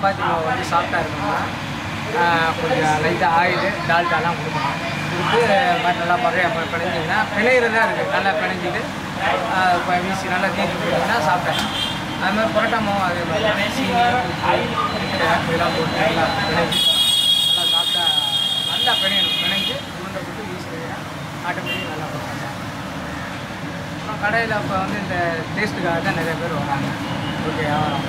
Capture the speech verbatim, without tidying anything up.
சப்பாத்தி மாவு வந்து சாஃப்டாக இருக்கணும்னா கொஞ்சம் லைட்டாக ஆயில் டால்டாலாம் கொடுக்கணும். கொடுத்து மாதிரி நல்லா பழைய பிணைஞ்சிங்கன்னா பிணையிறதா இருக்குது. நல்லா பிணைஞ்சிட்டு வீசி நல்லா தீர்த்து போட்டிங்கன்னா சாப்பிட்டேன். அது மாதிரி புரோட்டா மாவும் அதே மாதிரி இதெல்லாம் போட்டு நல்லா பிணைஞ்சி நல்லா சாப்பிட்டா நல்லா பிணையணும். பிணைஞ்சி உருண்டை போட்டு வீசினா ஆட்டோமேட்டிக்காக நல்லா போட்டாங்க. அப்புறம் கடையில் இப்போ வந்து இந்த டேஸ்ட்டுக்காக தான் நிறைய பேர் வராங்க. ஓகே ஆவரம்